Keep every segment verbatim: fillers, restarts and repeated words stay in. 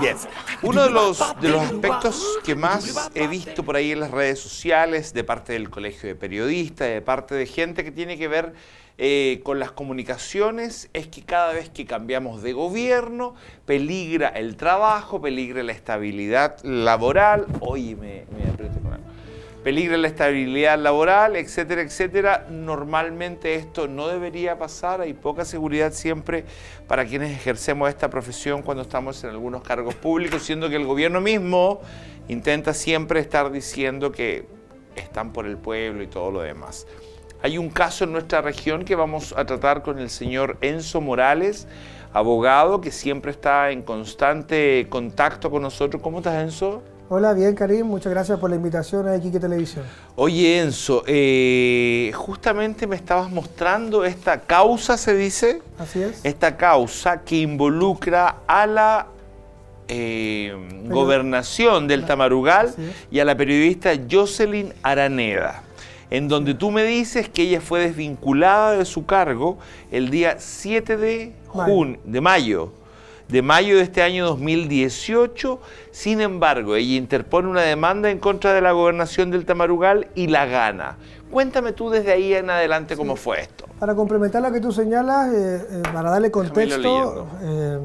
Bien, uno de los, de los aspectos que más he visto por ahí en las redes sociales, de parte del Colegio de Periodistas, de parte de gente que tiene que ver eh, con las comunicaciones, es que cada vez que cambiamos de gobierno, peligra el trabajo, peligra la estabilidad laboral. Oye, me, me apriete con algo. Peligra la estabilidad laboral, etcétera, etcétera. Normalmente esto no debería pasar, hay poca seguridad siempre para quienes ejercemos esta profesión cuando estamos en algunos cargos públicos, siendo que el gobierno mismo intenta siempre estar diciendo que están por el pueblo y todo lo demás. Hay un caso en nuestra región que vamos a tratar con el señor Enzo Morales, abogado que siempre está en constante contacto con nosotros. ¿Cómo estás, Enzo? Hola, bien, Karim. Muchas gracias por la invitación a Iquique Televisión. Oye, Enzo, eh, justamente me estabas mostrando esta causa, ¿se dice? Así es. Esta causa que involucra a la eh, gobernación del Tamarugal y a la periodista Jocelyn Araneda, en donde tú me dices que ella fue desvinculada de su cargo el día siete de mayo. de mayo de este año dos mil dieciocho, sin embargo, ella interpone una demanda en contra de la gobernación del Tamarugal y la gana. Cuéntame tú desde ahí en adelante cómo sí. fue esto. Para complementar lo que tú señalas, eh, eh, para darle contexto, eh,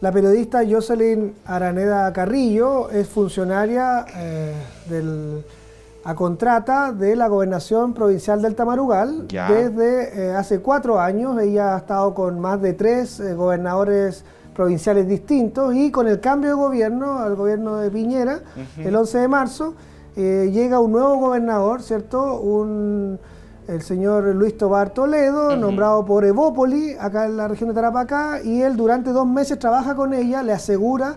la periodista Jocelyn Araneda Carrillo es funcionaria eh, del, a contrata de la gobernación provincial del Tamarugal. Ya. Desde eh, hace cuatro años, ella ha estado con más de tres eh, gobernadores provinciales distintos, y con el cambio de gobierno, al gobierno de Piñera, uh-huh. el once de marzo, eh, llega un nuevo gobernador, ¿cierto? Un, el señor Luis Tobar Toledo, uh-huh. nombrado por Evópoli, acá en la región de Tarapacá, y él durante dos meses trabaja con ella, le asegura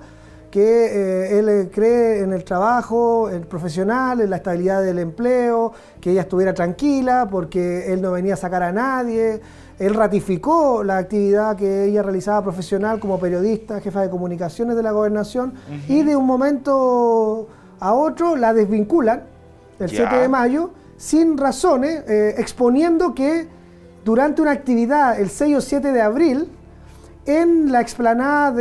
que eh, él cree en el trabajo, el profesional, en la estabilidad del empleo, que ella estuviera tranquila porque él no venía a sacar a nadie. Él ratificó la actividad que ella realizaba profesional como periodista, jefa de comunicaciones de la gobernación, uh-huh. y de un momento a otro la desvinculan el yeah. siete de mayo sin razones, eh, exponiendo que durante una actividad el seis o siete de abril en la explanada del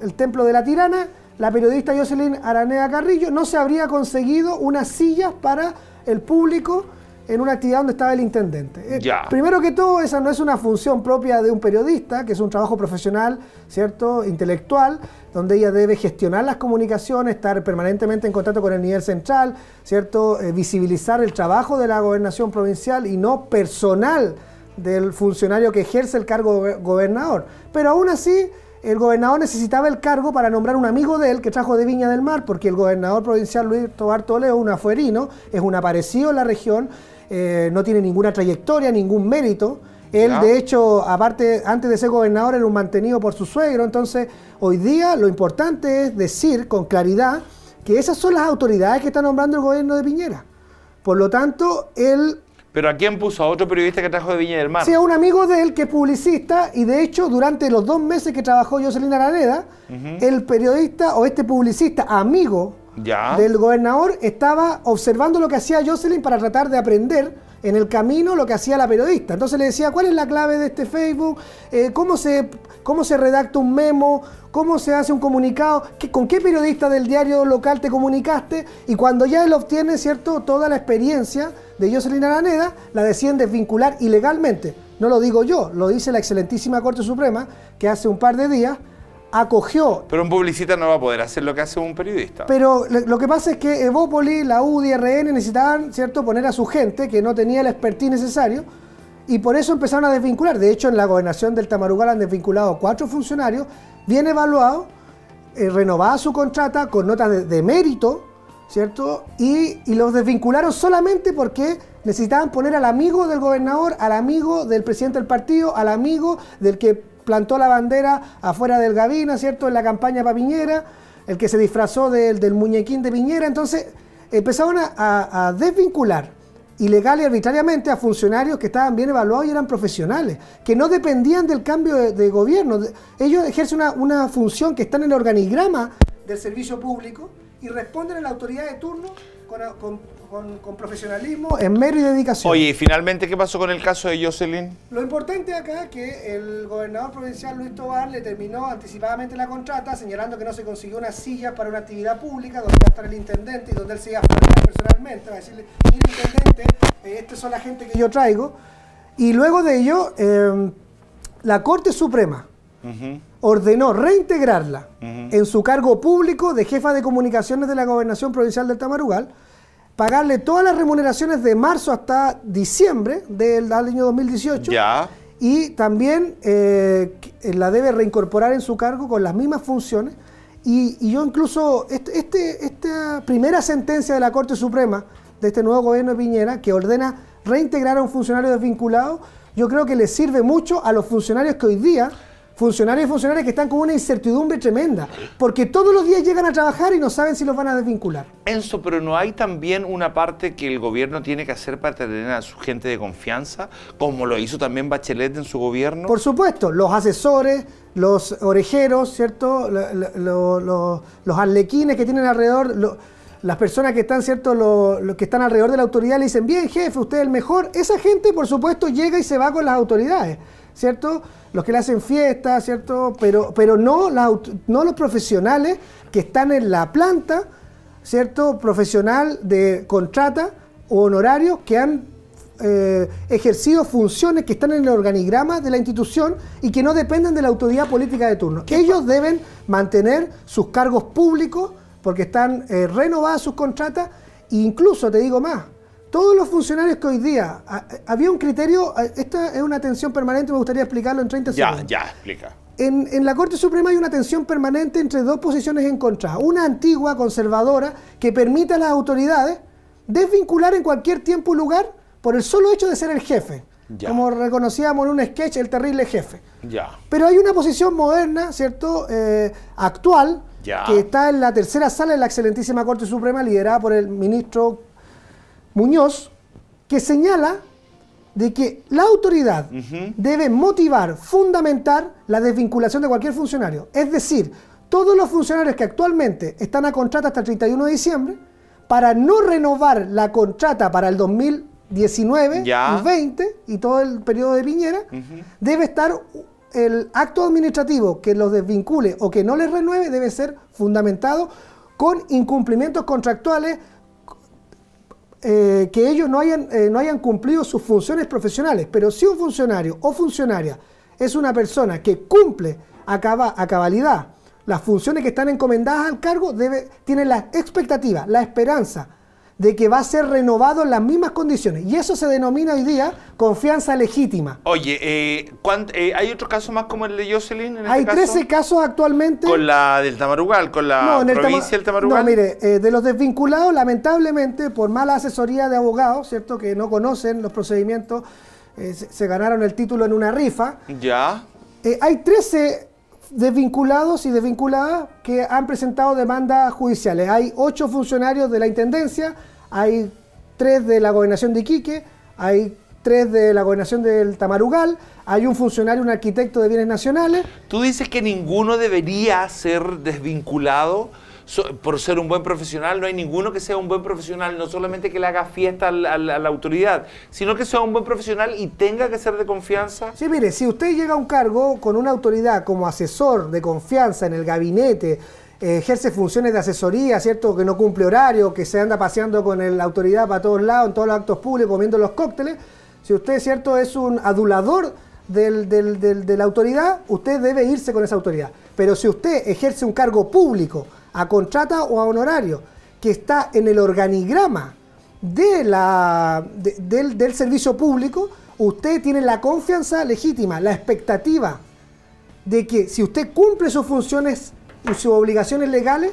de, eh, Templo de la Tirana, la periodista Jocelyn Araneda Carrillo no se habría conseguido unas sillas para el público en una actividad donde estaba el intendente. Ya. Primero que todo, esa no es una función propia de un periodista, que es un trabajo profesional, ¿cierto?, intelectual, donde ella debe gestionar las comunicaciones, estar permanentemente en contacto con el nivel central, ¿cierto?, eh, visibilizar el trabajo de la gobernación provincial y no personal del funcionario que ejerce el cargo de gobernador. Pero aún así, el gobernador necesitaba el cargo para nombrar un amigo de él que trajo de Viña del Mar, porque el gobernador provincial Luis Tobar Toledo, un afuerino, es un aparecido en la región, eh, no tiene ninguna trayectoria, ningún mérito. Él, ¿no?, de hecho, aparte, antes de ser gobernador era un mantenido por su suegro. Entonces, hoy día lo importante es decir con claridad que esas son las autoridades que está nombrando el gobierno de Piñera. Por lo tanto, él... ¿Pero a quién puso? ¿A otro periodista que trajo de Viña del Mar? Sí, a un amigo de él que es publicista, y de hecho durante los dos meses que trabajó Jocelyn Araneda, uh-huh. el periodista o este publicista amigo ya. del gobernador estaba observando lo que hacía Jocelyn para tratar de aprender en el camino lo que hacía la periodista. Entonces le decía, ¿cuál es la clave de este Facebook? Eh, ¿cómo se, cómo se redacta un memo? ¿Cómo se hace un comunicado? ¿Con qué periodista del diario local te comunicaste? Y cuando ya él obtiene, ¿cierto?, toda la experiencia de Jocelyn Araneda, la deciden desvincular ilegalmente. No lo digo yo, lo dice la excelentísima Corte Suprema, que hace un par de días acogió... Pero un publicista no va a poder hacer lo que hace un periodista. Pero lo que pasa es que Evópoli, la U D I, R N necesitaban, ¿cierto?, poner a su gente que no tenía el expertise necesario, y por eso empezaron a desvincular. De hecho, en la gobernación del Tamarugal han desvinculado cuatro funcionarios bien evaluado, eh, renovada su contrata con notas de, de mérito, ¿cierto? Y, y los desvincularon solamente porque necesitaban poner al amigo del gobernador, al amigo del presidente del partido, al amigo del que plantó la bandera afuera del Gavina, ¿cierto?, en la campaña para Piñera, el que se disfrazó del, del muñequín de Piñera. Entonces empezaron a, a, a desvincular ilegal y arbitrariamente a funcionarios que estaban bien evaluados y eran profesionales, que no dependían del cambio de, de gobierno. Ellos ejercen una, una función que está en el organigrama del servicio público, y responden a la autoridad de turno con, con, con, con profesionalismo, esmero y dedicación. Oye, y finalmente, ¿qué pasó con el caso de Jocelyn? Lo importante acá es que el gobernador provincial Luis Tobar le terminó anticipadamente la contrata, señalando que no se consiguió una silla para una actividad pública donde va a estar el intendente y donde él se iba a formar personalmente, va a decirle, mire intendente, eh, estos son la gente que yo traigo. Y luego de ello, eh, la Corte Suprema Uh-huh. ordenó reintegrarla Uh-huh. en su cargo público de jefa de comunicaciones de la Gobernación Provincial del Tamarugal, pagarle todas las remuneraciones de marzo hasta diciembre del año dos mil dieciocho ya. y también eh, la debe reincorporar en su cargo con las mismas funciones. Y, y yo incluso, este, este, esta primera sentencia de la Corte Suprema de este nuevo gobierno de Piñera, que ordena reintegrar a un funcionario desvinculado, yo creo que le sirve mucho a los funcionarios que hoy día... Funcionarios y funcionarias que están con una incertidumbre tremenda, porque todos los días llegan a trabajar y no saben si los van a desvincular. Enzo, pero ¿no hay también una parte que el gobierno tiene que hacer para tener a su gente de confianza, como lo hizo también Bachelet en su gobierno? Por supuesto, los asesores, los orejeros, ¿cierto? Los, los, los arlequines que tienen alrededor, los, las personas que están, ¿cierto? Los, los que están alrededor de la autoridad le dicen, bien jefe, usted es el mejor. Esa gente, por supuesto, llega y se va con las autoridades, ¿cierto? Los que le hacen fiestas, ¿cierto? Pero, pero no, la, no los profesionales que están en la planta, ¿cierto? Profesional de contrata o honorarios que han eh, ejercido funciones que están en el organigrama de la institución y que no dependen de la autoridad política de turno. Ellos deben mantener sus cargos públicos porque están eh, renovadas sus contratas e incluso, te digo más, todos los funcionarios que hoy día... A, había un criterio... Esta es una tensión permanente, me gustaría explicarlo en treinta segundos. Ya, ya, explica. En, en la Corte Suprema hay una tensión permanente entre dos posiciones encontradas. Una antigua, conservadora, que permite a las autoridades desvincular en cualquier tiempo y lugar por el solo hecho de ser el jefe. Ya. Como reconocíamos en un sketch, el terrible jefe. Ya. Pero hay una posición moderna, ¿cierto? Eh, actual, ya. que está en la tercera sala de la excelentísima Corte Suprema, liderada por el ministro Muñoz, que señala de que la autoridad uh-huh. debe motivar, fundamentar la desvinculación de cualquier funcionario. Es decir, todos los funcionarios que actualmente están a contrata hasta el treinta y uno de diciembre, para no renovar la contrata para el dos mil diecinueve ya. y veinte y todo el periodo de Piñera, uh-huh. debe estar el acto administrativo que los desvincule o que no les renueve, debe ser fundamentado con incumplimientos contractuales, Eh, que ellos no hayan, eh, no hayan cumplido sus funciones profesionales. Pero si un funcionario o funcionaria es una persona que cumple a, caba, a cabalidad las funciones que están encomendadas al cargo, debe, tiene la expectativa, la esperanza de que va a ser renovado en las mismas condiciones. Y eso se denomina hoy día confianza legítima. Oye, eh, eh, ¿hay otro caso más como el de Jocelyn? En hay este trece caso? casos actualmente. Con la del Tamarugal, con la no, en el provincia Tama del Tamarugal. No, mire, eh, de los desvinculados, lamentablemente, por mala asesoría de abogados, ¿cierto? Que no conocen los procedimientos, eh, se, se ganaron el título en una rifa. Ya. Eh, hay trece desvinculados y desvinculadas que han presentado demandas judiciales. Hay ocho funcionarios de la Intendencia, hay tres de la Gobernación de Iquique, hay tres de la Gobernación del Tamarugal, hay un funcionario, un arquitecto de bienes nacionales. ¿Tú dices que ninguno debería ser desvinculado por ser un buen profesional? No hay ninguno que sea un buen profesional, no solamente que le haga fiesta a la, a la, a la autoridad, sino que sea un buen profesional y tenga que ser de confianza. Sí, mire, si usted llega a un cargo con una autoridad como asesor de confianza en el gabinete, eh, ejerce funciones de asesoría, ¿cierto? Que no cumple horario, que se anda paseando con el, la autoridad para todos lados, en todos los actos públicos, comiendo los cócteles, si usted, ¿cierto?, es un adulador del, del, del, de la autoridad, usted debe irse con esa autoridad. Pero si usted ejerce un cargo público, a contrata o a honorario, que está en el organigrama de la, de, del, del servicio público, usted tiene la confianza legítima, la expectativa de que si usted cumple sus funciones y sus obligaciones legales,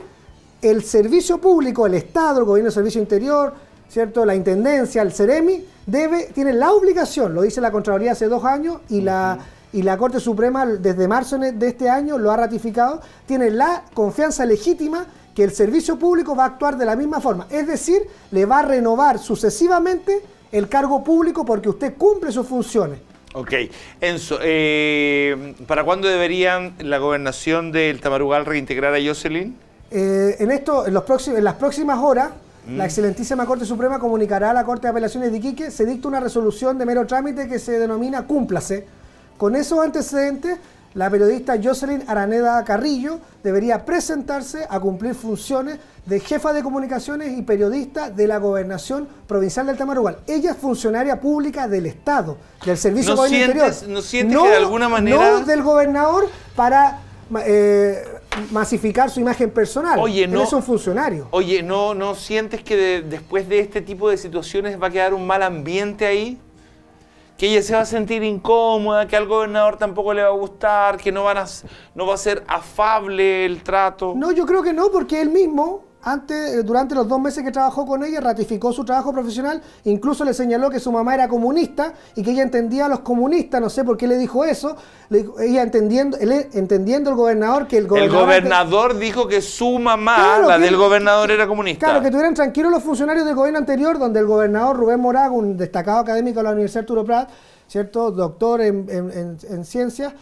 el servicio público, el Estado, el Gobierno del Servicio Interior, ¿cierto?, la Intendencia, el Seremi, debe, tiene la obligación, lo dice la Contraloría hace dos años y la... y la Corte Suprema desde marzo de este año lo ha ratificado, tiene la confianza legítima que el servicio público va a actuar de la misma forma. Es decir, le va a renovar sucesivamente el cargo público porque usted cumple sus funciones. Ok. Enzo, eh, ¿para cuándo deberían la Gobernación del Tamarugal reintegrar a Jocelyn? Eh, en, esto, en, los próximos, en las próximas horas, mm. la Excelentísima Corte Suprema comunicará a la Corte de Apelaciones de Iquique, se dicta una resolución de mero trámite que se denomina cúmplase. Con esos antecedentes, la periodista Jocelyn Araneda Carrillo debería presentarse a cumplir funciones de jefa de comunicaciones y periodista de la Gobernación Provincial del Tamarugal. Ella es funcionaria pública del Estado, del Servicio ¿No Interior. ¿No sientes no, que de alguna manera...? No del gobernador para eh, masificar su imagen personal. Oye, no, él es un funcionario. Oye, ¿no, no sientes que de, después de este tipo de situaciones va a quedar un mal ambiente ahí? Que ella se va a sentir incómoda, que al gobernador tampoco le va a gustar, que no, van a, no va a ser afable el trato. No, yo creo que no, porque él mismo, antes, durante los dos meses que trabajó con ella, ratificó su trabajo profesional, incluso le señaló que su mamá era comunista y que ella entendía a los comunistas, no sé por qué le dijo eso, le dijo, ella entendiendo, él, entendiendo el gobernador que el gobernador... El gobernador antes, dijo que su mamá, claro, la que, del gobernador, era comunista. Claro, que estuvieran tranquilos los funcionarios del gobierno anterior, donde el gobernador Rubén Moraga, un destacado académico de la Universidad Arturo Prat, ¿cierto? Doctor en, en, en, en ciencias,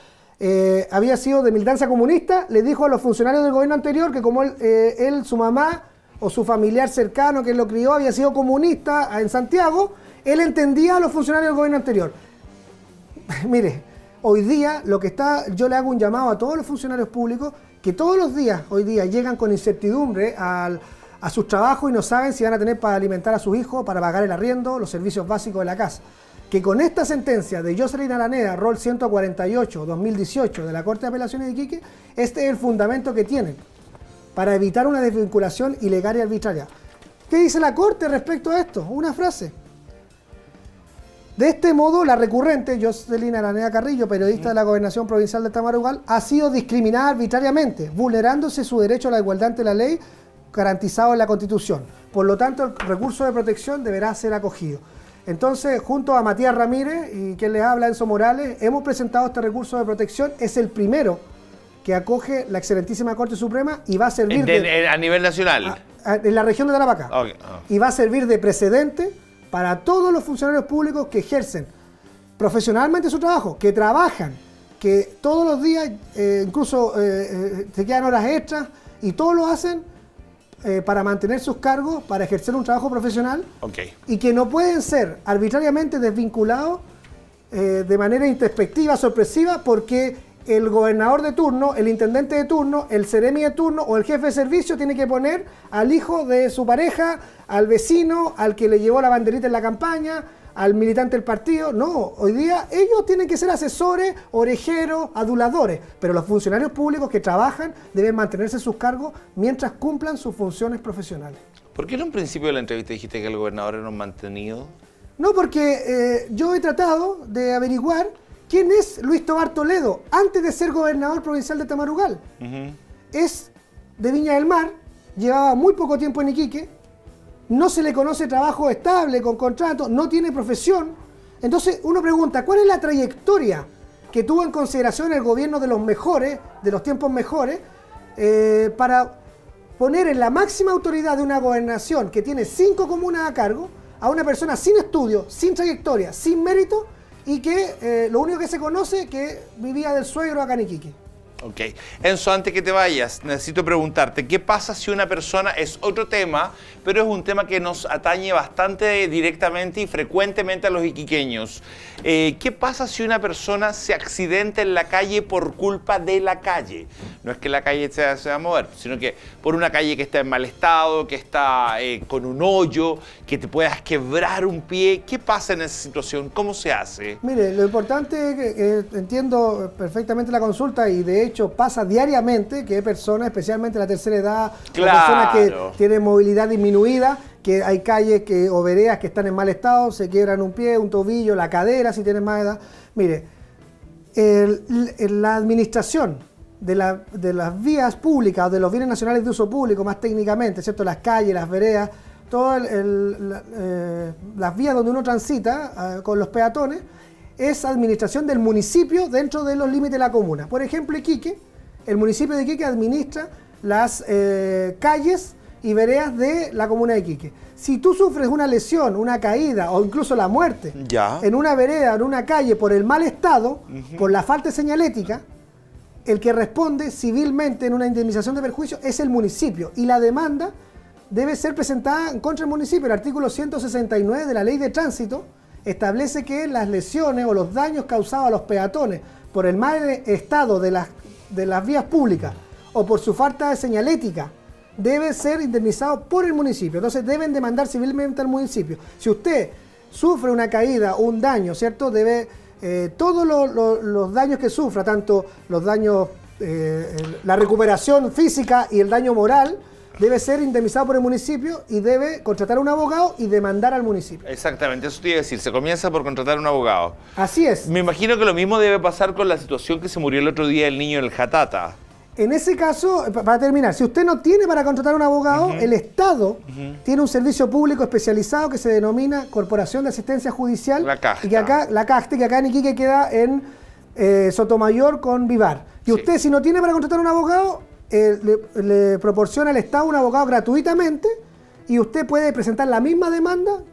eh, había sido de militancia comunista, le dijo a los funcionarios del gobierno anterior que como él, eh, él, su mamá o su familiar cercano que lo crió había sido comunista en Santiago, él entendía a los funcionarios del gobierno anterior. Mire, hoy día lo que está, yo le hago un llamado a todos los funcionarios públicos que todos los días, hoy día, llegan con incertidumbre al... a sus trabajos y no saben si van a tener para alimentar a sus hijos, para pagar el arriendo, los servicios básicos de la casa. Que con esta sentencia de Jocelyn Araneda, rol ciento cuarenta y ocho guión dos mil dieciocho de la Corte de Apelaciones de Iquique, este es el fundamento que tienen para evitar una desvinculación ilegal y arbitraria. ¿Qué dice la Corte respecto a esto? Una frase. De este modo, la recurrente, Jocelyn Araneda Carrillo, periodista de la Gobernación Provincial de Tamarugal, ha sido discriminada arbitrariamente, vulnerándose su derecho a la igualdad ante la ley, garantizado en la Constitución. Por lo tanto, el recurso de protección deberá ser acogido. Entonces, junto a Matías Ramírez y quien les habla, Enzo Morales, hemos presentado este recurso de protección. Es el primero que acoge la Excelentísima Corte Suprema y va a servir... De, de, ¿A nivel nacional? A, a, en la región de Tarapacá. Okay. Oh. Y va a servir de precedente para todos los funcionarios públicos que ejercen profesionalmente su trabajo, que trabajan, que todos los días, eh, incluso eh, se quedan horas extras y todos lo hacen Eh, para mantener sus cargos, para ejercer un trabajo profesional, okay, y que no pueden ser arbitrariamente desvinculados eh, de manera introspectiva, sorpresiva, porque el gobernador de turno, el intendente de turno, el Seremi de turno o el jefe de servicio tiene que poner al hijo de su pareja, al vecino, al que le llevó la banderita en la campaña, al militante del partido. No, hoy día ellos tienen que ser asesores, orejeros, aduladores, pero los funcionarios públicos que trabajan deben mantenerse en sus cargos mientras cumplan sus funciones profesionales. ¿Por qué en un principio de la entrevista dijiste que el gobernador era un mantenido? No, porque eh, yo he tratado de averiguar quién es Luis Tobar Toledo antes de ser gobernador provincial de Tamarugal. Uh-huh. Es de Viña del Mar, llevaba muy poco tiempo en Iquique, no se le conoce trabajo estable, con contrato, no tiene profesión. Entonces uno pregunta, ¿cuál es la trayectoria que tuvo en consideración el gobierno de los mejores, de los tiempos mejores, eh, para poner en la máxima autoridad de una gobernación que tiene cinco comunas a cargo a una persona sin estudio, sin trayectoria, sin mérito y que eh, lo único que se conoce es que vivía del suegro acá en Iquique? Ok. Enzo, antes que te vayas, necesito preguntarte, ¿qué pasa si una persona, es otro tema, pero es un tema que nos atañe bastante directamente y frecuentemente a los iquiqueños? Eh, ¿Qué pasa si una persona se accidenta en la calle por culpa de la calle? No es que la calle se, se va a mover, sino que por una calle que está en mal estado, que está eh, con un hoyo, que te puedas quebrar un pie. ¿Qué pasa en esa situación? ¿Cómo se hace? Mire, lo importante es que eh, entiendo perfectamente la consulta y de hecho hecho pasa diariamente que hay personas, especialmente en la tercera edad, claro, personas que tienen movilidad disminuida, que hay calles que, o veredas que están en mal estado, se quiebran un pie, un tobillo, la cadera si tienen más edad. Mire, el, el, la administración de, la, de las vías públicas o de los bienes nacionales de uso público, más técnicamente, ¿cierto? Las calles, las veredas, todas la, eh, las vías donde uno transita eh, con los peatones, es administración del municipio dentro de los límites de la comuna. Por ejemplo, Iquique, el municipio de Iquique administra las eh, calles y veredas de la comuna de Iquique. Si tú sufres una lesión, una caída o incluso la muerte ya en una vereda, en una calle, por el mal estado, uh-huh, por la falta de señalética, el que responde civilmente en una indemnización de perjuicio es el municipio y la demanda debe ser presentada contra el municipio. El artículo ciento sesenta y nueve de la Ley de Tránsito establece que las lesiones o los daños causados a los peatones por el mal estado de las, de las vías públicas o por su falta de señalética debe ser indemnizado por el municipio. Entonces deben demandar civilmente al municipio. Si usted sufre una caída o un daño, ¿cierto? Debe eh, todos lo, lo, los daños que sufra, tanto los daños, eh, la recuperación física y el daño moral, debe ser indemnizado por el municipio y debe contratar a un abogado y demandar al municipio. Exactamente, eso te iba a decir, se comienza por contratar a un abogado. Así es. Me imagino que lo mismo debe pasar con la situación que se murió el otro día el niño del Jatata. En ese caso, para terminar, si usted no tiene para contratar a un abogado, uh-huh. el Estado uh-huh. tiene un servicio público especializado que se denomina Corporación de Asistencia Judicial. La CAJTE. Y que acá, la CAJTE, que acá en Iquique queda en eh, Sotomayor con Vivar. Y sí. usted, si no tiene para contratar a un abogado, Eh, le, le proporciona al Estado un abogado gratuitamente y usted puede presentar la misma demanda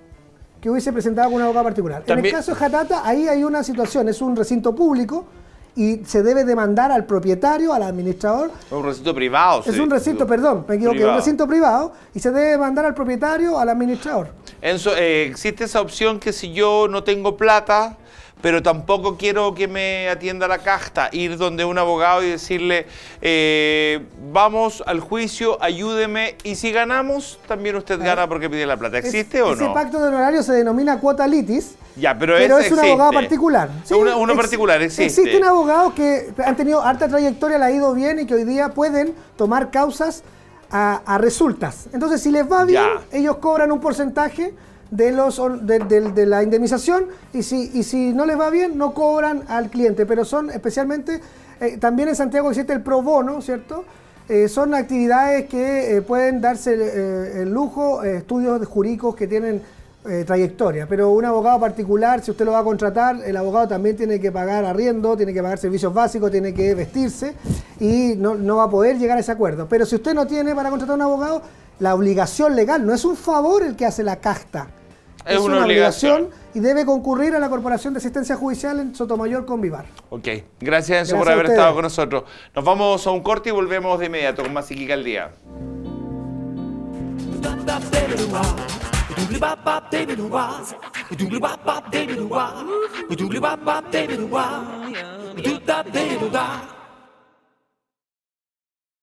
que hubiese presentado con un abogado particular. También, en el caso de Jatata, ahí hay una situación, es un recinto público y se debe demandar al propietario, al administrador. Es un recinto privado. Es sí, un recinto, digo, perdón, me equivoqué, privado. Un recinto privado y se debe demandar al propietario, al administrador. Enzo, eh, existe esa opción que si yo no tengo plata, pero tampoco quiero que me atienda la casta, ir donde un abogado y decirle, eh, vamos al juicio, ayúdeme, y si ganamos, también usted gana porque pide la plata. ¿Existe es, o no? Ese pacto de honorario se denomina cuota litis, ya, pero, pero es, es un abogado particular. Sí, uno, uno ex, particular, existe. Existen abogados que han tenido harta trayectoria, le ha ido bien y que hoy día pueden tomar causas a, a resultas. Entonces, si les va bien, ya. ellos cobran un porcentaje de los de, de, de la indemnización y si, y si no les va bien no cobran al cliente, pero son especialmente eh, también en Santiago existe el pro bono, ¿cierto? Eh, son actividades que eh, pueden darse eh, el lujo, eh, estudios jurídicos que tienen eh, trayectoria, pero un abogado particular, si usted lo va a contratar, el abogado también tiene que pagar arriendo, tiene que pagar servicios básicos, tiene que vestirse y no, no va a poder llegar a ese acuerdo. Pero si usted no tiene para contratar a un abogado, la obligación legal, no es un favor el que hace la casta, es, es una, una obligación, obligación y debe concurrir a la Corporación de Asistencia Judicial en Sotomayor con Vivar. Ok, gracias Enzo por haber estado con nosotros. Nos vamos a un corte y volvemos de inmediato con más Iquique al Día.